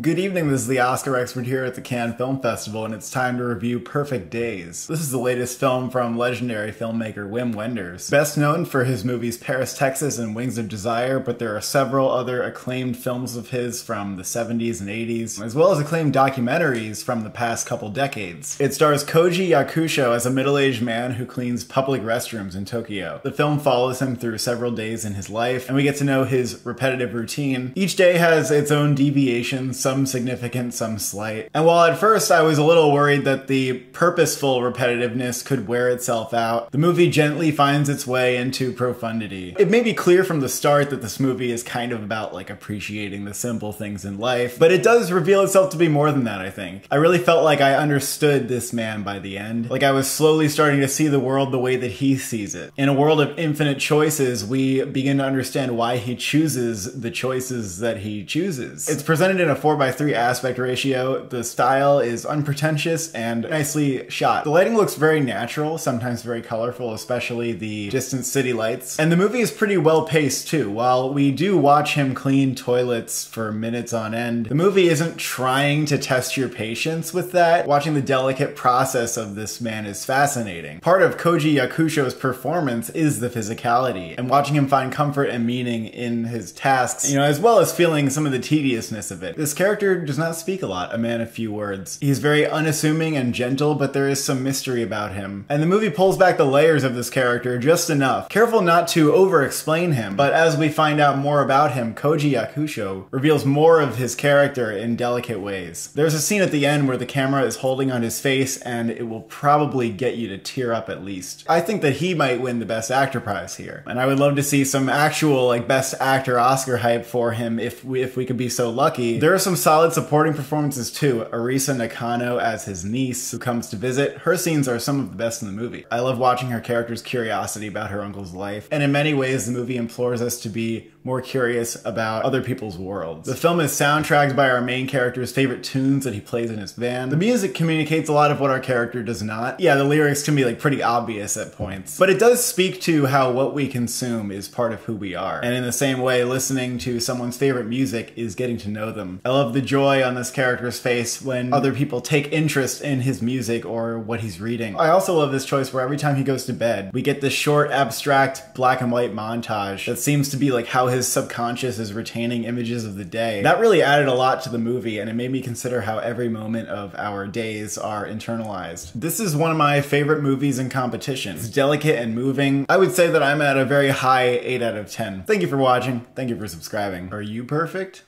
Good evening, this is the Oscar Expert here at the Cannes Film Festival, and it's time to review Perfect Days. This is the latest film from legendary filmmaker Wim Wenders, best known for his movies Paris, Texas and Wings of Desire, but there are several other acclaimed films of his from the 70s and 80s, as well as acclaimed documentaries from the past couple decades. It stars Koji Yakusho as a middle-aged man who cleans public restrooms in Tokyo. The film follows him through several days in his life, and we get to know his repetitive routine. Each day has its own deviations, some significant, some slight. And while at first I was a little worried that the purposeful repetitiveness could wear itself out, the movie gently finds its way into profundity. It may be clear from the start that this movie is kind of about like appreciating the simple things in life, but it does reveal itself to be more than that, I think. I really felt like I understood this man by the end. Like I was slowly starting to see the world the way that he sees it. In a world of infinite choices, we begin to understand why he chooses the choices that he chooses. It's presented in a 4:3 aspect ratio. The style is unpretentious and nicely shot. The lighting looks very natural, sometimes very colorful, especially the distant city lights. And the movie is pretty well paced too. While we do watch him clean toilets for minutes on end, the movie isn't trying to test your patience with that. Watching the delicate process of this man is fascinating. Part of Koji Yakusho's performance is the physicality, and watching him find comfort and meaning in his tasks, as well as feeling some of the tediousness of it. This character does not speak a lot, a man of few words. He's very unassuming and gentle, but there is some mystery about him. And the movie pulls back the layers of this character just enough, careful not to over-explain him. But as we find out more about him, Koji Yakusho reveals more of his character in delicate ways. There's a scene at the end where the camera is holding on his face, and it will probably get you to tear up at least. I think that he might win the Best Actor prize here. And I would love to see some actual Best Actor Oscar hype for him if we could be so lucky. There are some solid supporting performances too. Arisa Nakano as his niece who comes to visit. Her scenes are some of the best in the movie. I love watching her character's curiosity about her uncle's life, and in many ways the movie implores us to be more curious about other people's worlds. The film is soundtracked by our main character's favorite tunes that he plays in his band. The music communicates a lot of what our character does not. Yeah, the lyrics can be pretty obvious at points, but it does speak to how what we consume is part of who we are. And in the same way, listening to someone's favorite music is getting to know them. I love the joy on this character's face when other people take interest in his music or what he's reading. I also love this choice where every time he goes to bed, we get this short, abstract, black and white montage that seems to be how his subconscious is retaining images of the day. That really added a lot to the movie, and it made me consider how every moment of our days are internalized. This is one of my favorite movies in competition. It's delicate and moving. I would say that I'm at a very high 8 out of 10. Thank you for watching. Thank you for subscribing. Are you perfect?